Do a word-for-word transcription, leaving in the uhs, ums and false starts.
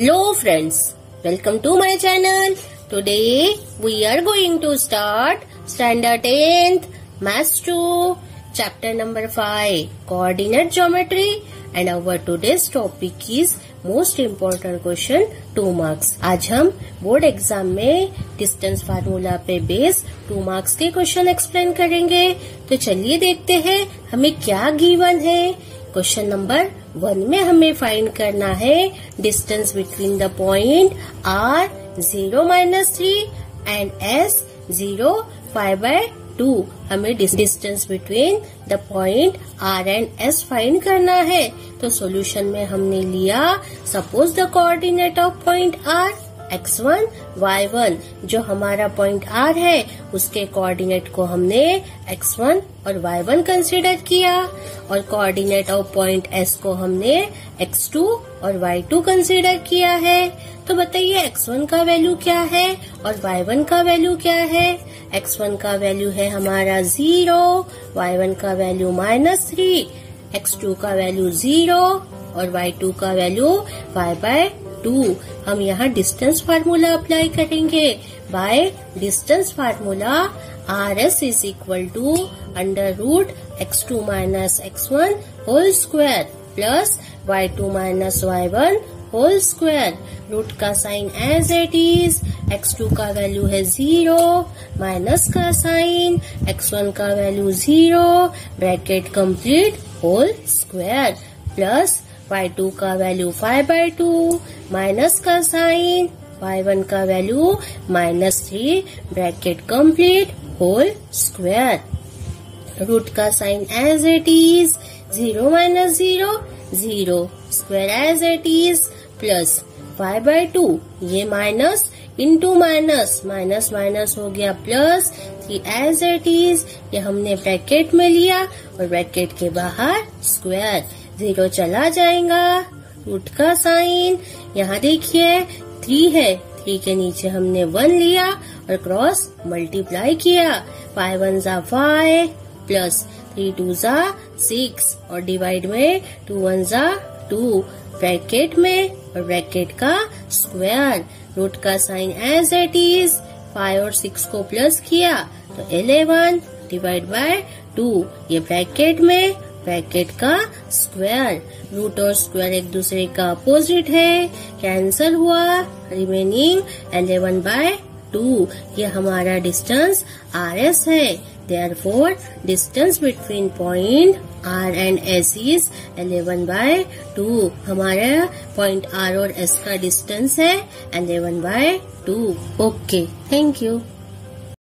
Hello friends, welcome to my channel. Today we are going to start standard tenth maths two chapter number five coordinate geometry and our today's topic is most important question two marks. आज हम board exam में distance formula पे base two marks के question explain करेंगे. तो चलिए देखते हैं हमें क्या given है. क्वेश्चन नंबर वन में हमें फाइंड करना है distance between the point R zero minus three and S zero five by two. हमें distance between the point R and S find करना है. तो सॉल्यूशन में हमने लिया suppose the coordinate of point R X one, Y one. जो हमारा point R है उसके कोऑर्डिनेट को हमने एक्स वन और वाई वन कंसीडर किया और कोऑर्डिनेट ऑफ पॉइंट एस को हमने एक्स टू और वाई टू कंसीडर किया है. तो बताइए एक्स वन का वैल्यू क्या है और वाई वन का वैल्यू क्या है. एक्स वन का वैल्यू है हमारा जीरो, वाई वन का value minus three, X two का वैल्यू जीरो और वाई टू का वैल्यू फाइव बाय टू. हम यहाँ डिस्टेंस फार्मूला अप्लाई करेंगे by distance formula R S is equal to under root X two minus X one whole square plus Y two minus Y one whole square. Root का sign as it is, X two का value है zero, minus का sign, x one का value zero, bracket complete whole square plus Y two का value five by two, minus का sign, Y one का value minus three, bracket complete whole square. Root का sign as it is, zero minus zero zero, square as it is plus five by two. ये minus into minus, minus minus हो गया plus, three as it is. ये हमने bracket में लिया और bracket के बाहर स्क्वायर, जीरो चला जाएगा. रूट का साइन यहाँ देखिए थ्री है, थ्री के नीचे हमने वन लिया और क्रॉस मल्टीप्लाई किया. फाइव वन जा फाइव प्लस थ्री टू जा सिक्स और डिवाइड में टू वन जा टू, ब्रैकेट में और ब्रैकेट का स्क्वायर. रूट का sign as it is, five और सिक्स को प्लस किया तो इलेवन डिवाइड बाय टू, ये ब्रैकेट में ब्रैकेट का स्क्वायर. रूट और स्क्वायर एक दूसरे का अपोजिट है, कैंसल हुआ, रिमेनिंग इलेवन बाय टू. ये हमारा डिस्टेंस आर एस है. Therefore distance between point R and S is eleven by two. हमारा पॉइंट आर और एस का डिस्टेंस है eleven by two. Okay, thank you.